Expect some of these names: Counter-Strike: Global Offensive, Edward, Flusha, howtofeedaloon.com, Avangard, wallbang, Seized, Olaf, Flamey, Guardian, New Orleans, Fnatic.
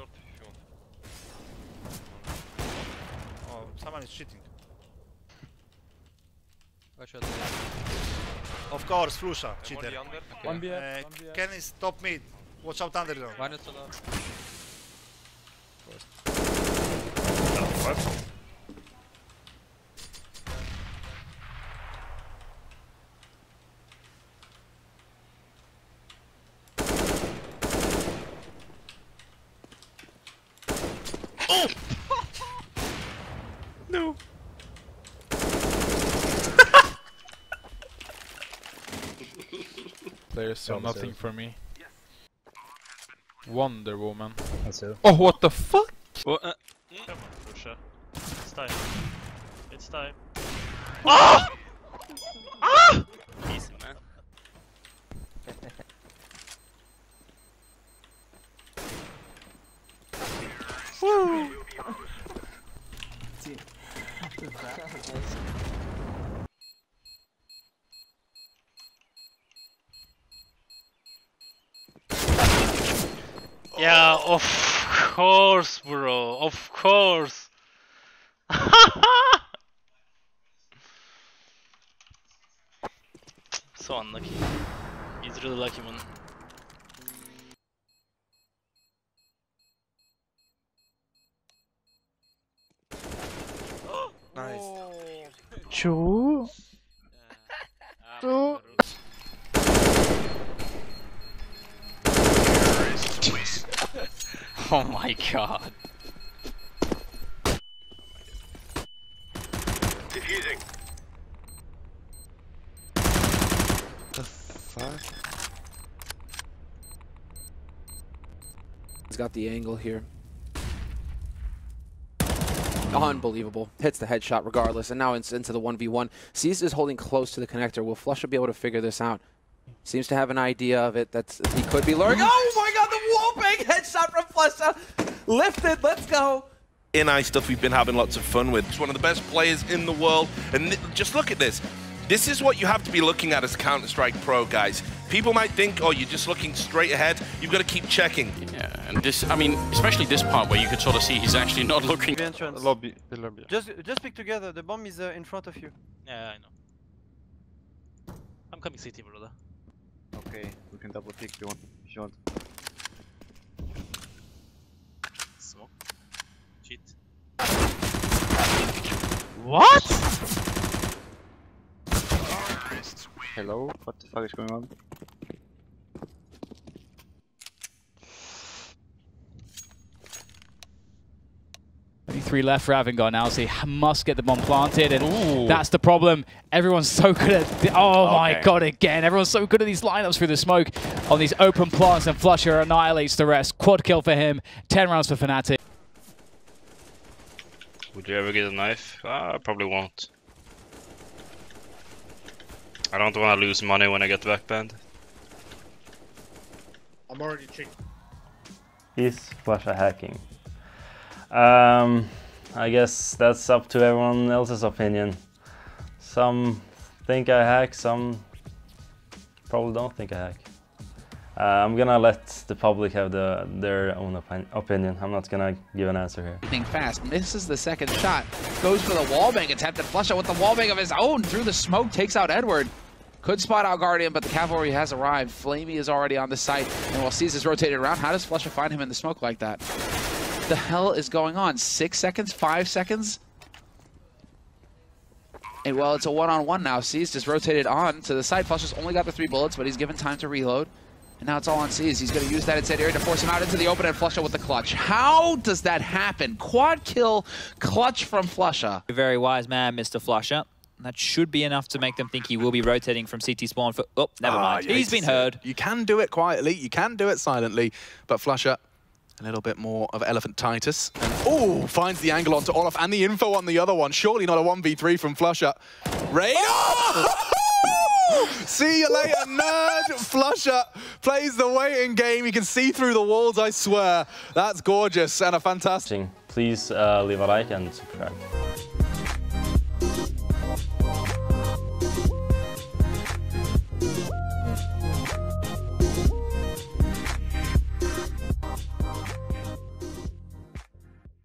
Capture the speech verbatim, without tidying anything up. short if you want. Oh, someone is cheating. Watch out. Of course, Flusha, cheater. Okay. One B F, uh, one B F. Can he stop mid? Watch out underground. One is allowed. What? Oh! No. There's so nothing for me. Wonder Woman. Oh, what the fuck? Oh, uh, come on, Flusha. It's time. It's time. Oh! Ah! Easy, man. Woo! Dude, yeah, of course, bro. Of course. So unlucky. He's really lucky, man. Nice. Two. Two. Oh my god. Diffusing. The fuck? He's got the angle here. Unbelievable. Hits the headshot regardless, and now it's into the one v one. Seized is holding close to the connector. Will Flusha be able to figure this out? Seems to have an idea of it. That's he could be luring. Oh my god, the wallbang headshot from Flusha. Lifted, let's go. N I stuff we've been having lots of fun with. He's one of the best players in the world. And just look at this. This is what you have to be looking at as Counter-Strike Pro, guys. People might think, oh, you're just looking straight ahead. You've got to keep checking. Yeah, and this, I mean, especially this part where you could sort of see he's actually not looking. The entrance. The lobby. The lobby. Just, just pick together. The bomb is uh, in front of you. Yeah, I know. I'm coming C T, brother. Okay, we can double pick if you want. If you want. Smoke. Cheat. What? Hello? What the fuck is going on? Three left for Avangard now, so he must get the bomb planted, and ooh, that's the problem. Everyone's so good at... Oh okay. My god, again. Everyone's so good at these lineups through the smoke on these open plants, and Flusha annihilates the rest. Quad kill for him, ten rounds for Fnatic. Would you ever get a knife? Ah, I probably won't. I don't want to lose money when I get back banned. I'm already cheating. Is Flusha hacking? Um, I guess that's up to everyone else's opinion. Some think I hack, some probably don't think I hack. Uh, I'm gonna let the public have the, their own opi opinion. I'm not gonna give an answer here. Everything fast, misses the second shot, goes for the wallbang attempt, and Flusha with the wallbang of his own through the smoke takes out Edward. Could spot out Guardian, but the cavalry has arrived. Flamey is already on the site, and while Seized is rotated around, how does Flusha find him in the smoke like that? What the hell is going on? Six seconds? Five seconds? And well, it's a one-on-one now. Seized is rotated on to the site. Flusha's only got the three bullets, but he's given time to reload. And now it's all on Seized. He's going to use that instead area to force him out into the open, and Flusha with the clutch. How does that happen? Quad kill, clutch from Flusha. Very wise man, Mister Flusha. That should be enough to make them think he will be rotating from C T spawn for... Oh, never ah, mind. He's been heard. You can do it quietly. You can do it silently. But Flusha, a little bit more of Elephant Titus. And oh, finds the angle onto Olaf and the info on the other one. Surely not a one v three from Flusha. Raid. Oh! See you later, nerd! Flusha plays the waiting game. You can see through the walls, I swear. That's gorgeous and a fantastic... Please uh, leave a like and subscribe.